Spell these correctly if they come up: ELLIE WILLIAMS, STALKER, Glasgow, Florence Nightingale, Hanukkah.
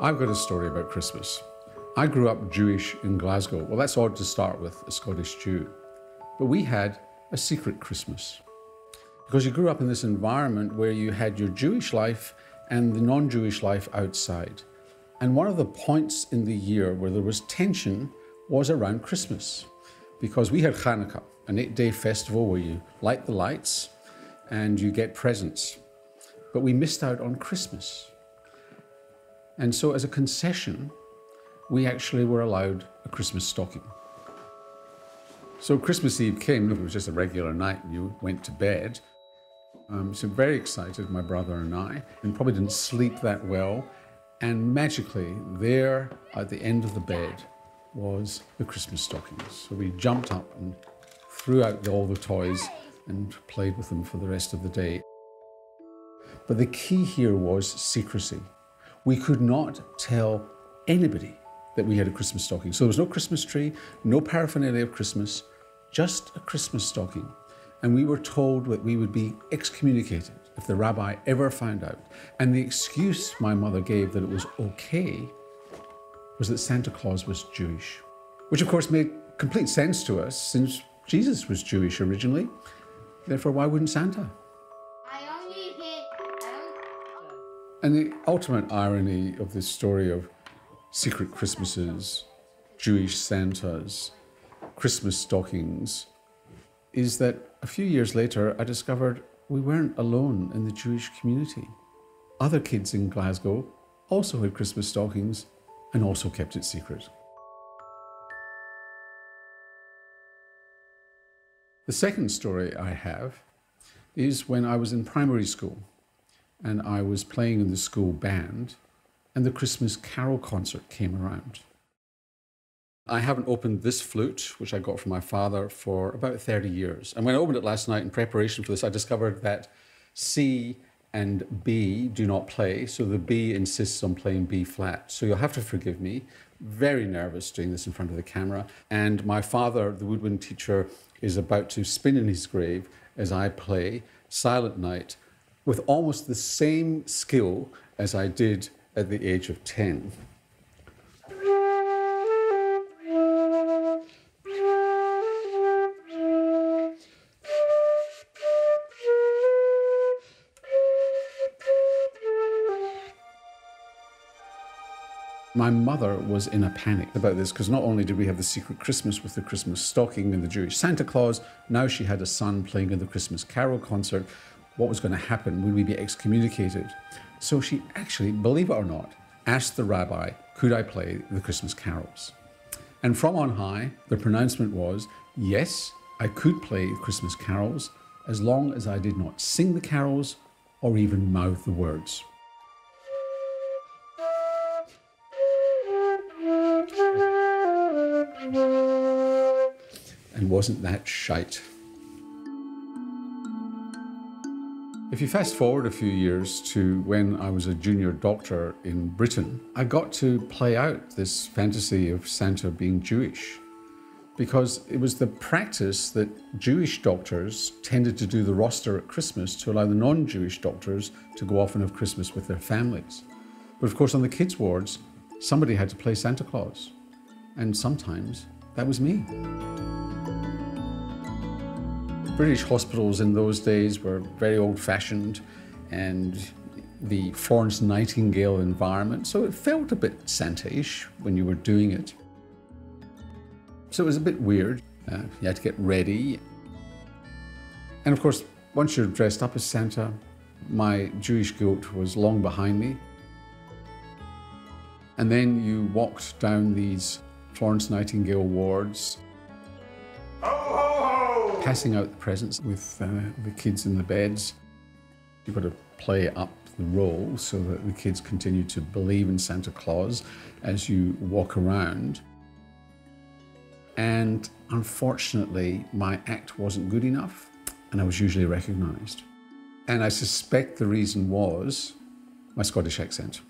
I've got a story about Christmas. I grew up Jewish in Glasgow. Well, that's odd to start with, a Scottish Jew. But we had a secret Christmas. Because you grew up in this environment where you had your Jewish life and the non-Jewish life outside. And one of the points in the year where there was tension was around Christmas. Because we had Hanukkah, an 8-day festival where you light the lights and you get presents. But we missed out on Christmas. And so as a concession, we actually were allowed a Christmas stocking. So Christmas Eve came, it was just a regular night, and you went to bed. So very excited, my brother and I, and probably didn't sleep that well. And magically, there at the end of the bed was the Christmas stockings. So we jumped up and threw out all the toys and played with them for the rest of the day. But the key here was secrecy. We could not tell anybody that we had a Christmas stocking. So there was no Christmas tree, no paraphernalia of Christmas, just a Christmas stocking. And we were told that we would be excommunicated if the rabbi ever found out. And the excuse my mother gave that it was okay was that Santa Claus was Jewish, which of course made complete sense to us since Jesus was Jewish originally. Therefore, why wouldn't Santa? And the ultimate irony of this story of secret Christmases, Jewish Santas, Christmas stockings, is that a few years later I discovered we weren't alone in the Jewish community. Other kids in Glasgow also had Christmas stockings and also kept it secret. The second story I have is when I was in primary school and I was playing in the school band, and the Christmas carol concert came around. I haven't opened this flute, which I got from my father, for about 30 years. And when I opened it last night in preparation for this, I discovered that C and B do not play, so the B insists on playing B flat. So you'll have to forgive me. Very nervous doing this in front of the camera. And my father, the woodwind teacher, is about to spin in his grave as I play Silent Night, with almost the same skill as I did at the age of 10. My mother was in a panic about this, because not only did we have the secret Christmas with the Christmas stocking and the Jewish Santa Claus, now she had a son playing in the Christmas carol concert. What was going to happen? Would we be excommunicated? So she actually, believe it or not, asked the rabbi, could I play the Christmas carols? And from on high, the pronouncement was, yes, I could play Christmas carols as long as I did not sing the carols or even mouth the words. And wasn't that shite? If you fast forward a few years to when I was a junior doctor in Britain, I got to play out this fantasy of Santa being Jewish, because it was the practice that Jewish doctors tended to do the roster at Christmas to allow the non-Jewish doctors to go off and have Christmas with their families. But of course, on the kids' wards, somebody had to play Santa Claus. And sometimes that was me. British hospitals in those days were very old-fashioned, and the Florence Nightingale environment, so it felt a bit Santa-ish when you were doing it. So it was a bit weird. You had to get ready. And of course, once you're dressed up as Santa, my Jewish guilt was long behind me. And then you walked down these Florence Nightingale wards, passing out the presents with the kids in the beds. You've got to play up the role so that the kids continue to believe in Santa Claus as you walk around. And unfortunately, my act wasn't good enough, and I was usually recognized. And I suspect the reason was my Scottish accent.